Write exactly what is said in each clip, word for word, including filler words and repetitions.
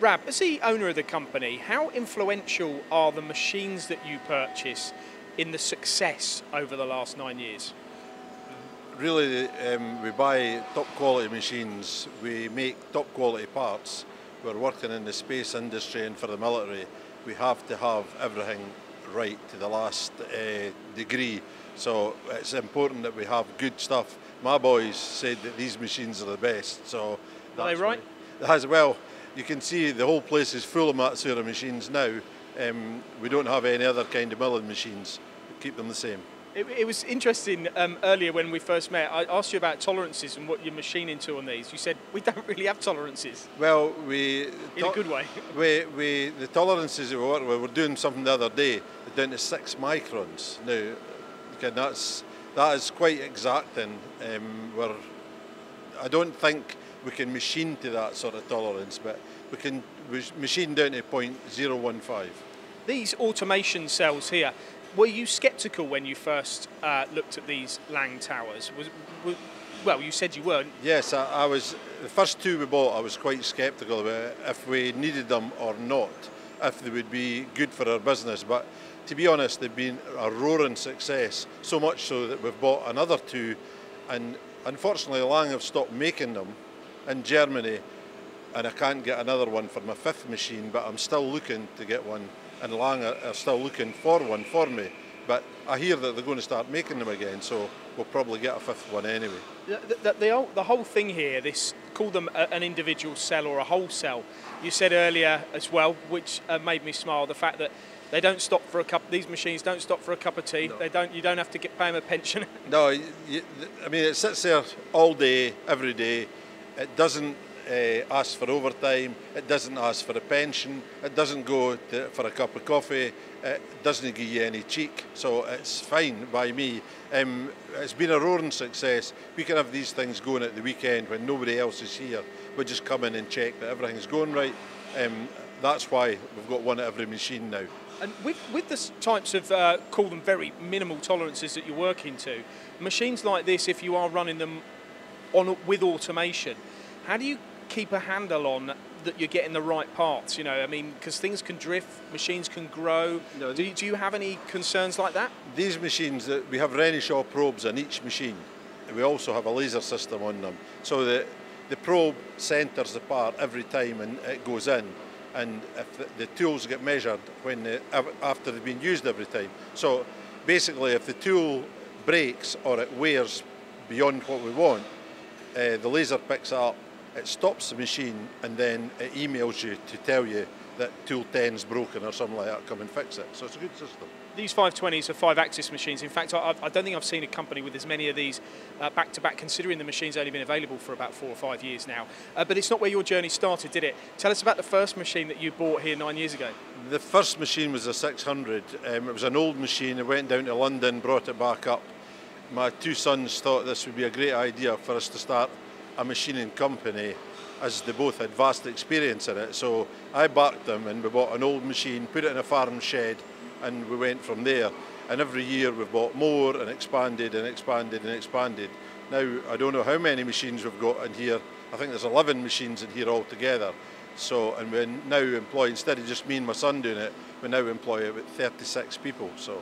Rab, as the owner of the company, how influential are the machines that you purchase in the success over the last nine years? Really, um, we buy top quality machines, we make top quality parts. We're working in the space industry and for the military. We have to have everything right to the last uh, degree. So it's important that we have good stuff. My boys said that these machines are the best. So that's are they right? As well, you can see the whole place is full of Matsuura machines now. Um, we don't have any other kind of milling machines. We keep them the same. It, it was interesting um, earlier when we first met, I asked you about tolerances and what you're machining to on these. You said, we don't really have tolerances. Well, we... In a good way. we, we, the tolerances that we work with, we were doing something the other day, down to six microns. Now, okay, that's, that is quite exacting. Um, we're, I don't think we can machine to that sort of tolerance, but we can we machine down to zero point zero one five. These automation cells here, were you sceptical when you first uh, looked at these Lang towers? Was, was, well, you said you weren't. Yes, I, I was. The first two we bought, I was quite sceptical about if we needed them or not, if they would be good for our business. But to be honest, they've been a roaring success, so much so that we've bought another two. And unfortunately, Lang have stopped making them in Germany, and I can't get another one for my fifth machine, but I'm still looking to get one. And Lang are still looking for one for me, but I hear that they're going to start making them again, so we'll probably get a fifth one anyway. The, the, the, whole, the whole thing here, this, call them a, an individual cell or a whole cell, you said earlier as well, which uh, made me smile, the fact that they don't stop for a cup, these machines don't stop for a cup of tea, no. They don't, you don't have to get, pay them a pension. No, you, I mean, it sits there all day, every day, it doesn't Uh, ask for overtime, it doesn't ask for a pension, it doesn't go to, for a cup of coffee, it doesn't give you any cheek, so it's fine by me. Um, it's been a roaring success. We can have these things going at the weekend when nobody else is here. We'll just come in and check that everything's going right. Um, that's why we've got one at every machine now. And with, with the types of, uh, call them very minimal tolerances that you're working to, machines like this, if you are running them on with automation, how do you keep a handle on that you're getting the right parts, you know, I mean, because things can drift, machines can grow. No, do, you, do you have any concerns like that? These machines, we have Renishaw probes on each machine. We also have a laser system on them. So the, the probe centers the part every time and it goes in. And if the, the tools get measured when they, after they've been used every time. So basically, if the tool breaks or it wears beyond what we want, uh, the laser picks it up. It stops the machine and then it emails you to tell you that tool ten's broken or something like that, come and fix it. So it's a good system. These five twenties are five-axis machines. In fact, I, I don't think I've seen a company with as many of these back-to-back, uh, -back, considering the machine's only been available for about four or five years now. Uh, but it's not where your journey started, did it? Tell us about the first machine that you bought here nine years ago. The first machine was a six hundred. Um, it was an old machine. I went down to London, brought it back up. My two sons thought this would be a great idea for us to start a machining company, as they both had vast experience in it. So I backed them and we bought an old machine, put it in a farm shed, and we went from there. And every year we've bought more and expanded and expanded and expanded. Now, I don't know how many machines we've got in here. I think there's eleven machines in here altogether. So, and we now employ, instead of just me and my son doing it, we now employ about thirty-six people, so.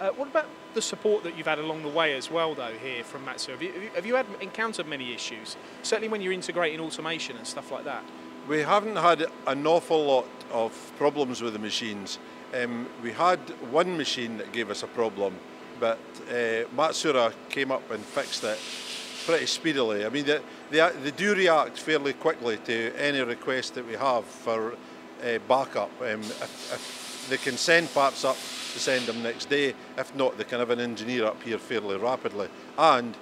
Uh, what about the support that you've had along the way as well, though, here from Matsuura? Have you, have you had encountered many issues, certainly when you're integrating automation and stuff like that? We haven't had an awful lot of problems with the machines. Um, we had one machine that gave us a problem, but uh, Matsuura came up and fixed it pretty speedily. I mean, they, they, they do react fairly quickly to any request that we have for uh, backup. Um, if, if They can send parts up to send them next day. If not, they can have an engineer up here fairly rapidly. And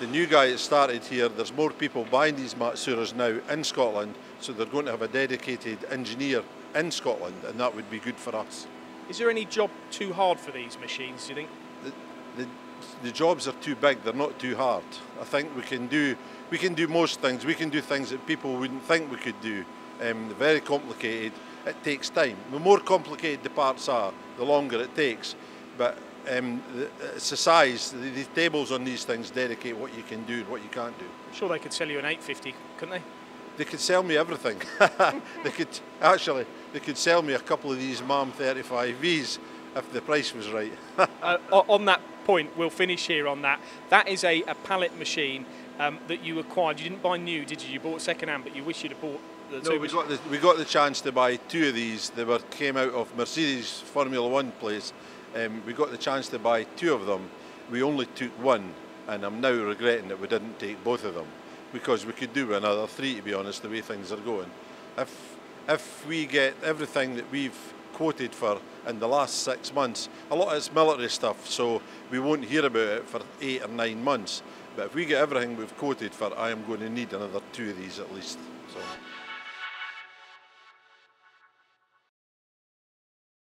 the new guy that started here, there's more people buying these Matsuuras now in Scotland, so they're going to have a dedicated engineer in Scotland, and that would be good for us. Is there any job too hard for these machines, do you think? The, the, the jobs are too big, they're not too hard. I think we can do, we can do most things. We can do things that people wouldn't think we could do. Um, they're very complicated. It takes time. The more complicated the parts are, the longer it takes. But um, it's the size, the, the tables on these things dedicate what you can do and what you can't do. I'm sure they could sell you an eight fifty, couldn't they? They could sell me everything. They could, actually, they could sell me a couple of these M A M thirty-five Vs if the price was right. uh, on that point, we'll finish here on that. That is a, a pallet machine um, that you acquired. You didn't buy new, did you? You bought second-hand, but you wish you'd have bought the two. No, we got the, we got the chance to buy two of these. They were, came out of Mercedes Formula One place. Um, we got the chance to buy two of them. We only took one, and I'm now regretting that we didn't take both of them, because we could do with another three, to be honest, the way things are going. If, if we get everything that we've quoted for in the last six months, a lot of it's military stuff, so we won't hear about it for eight or nine months. But if we get everything we've quoted for, I am going to need another two of these at least. So.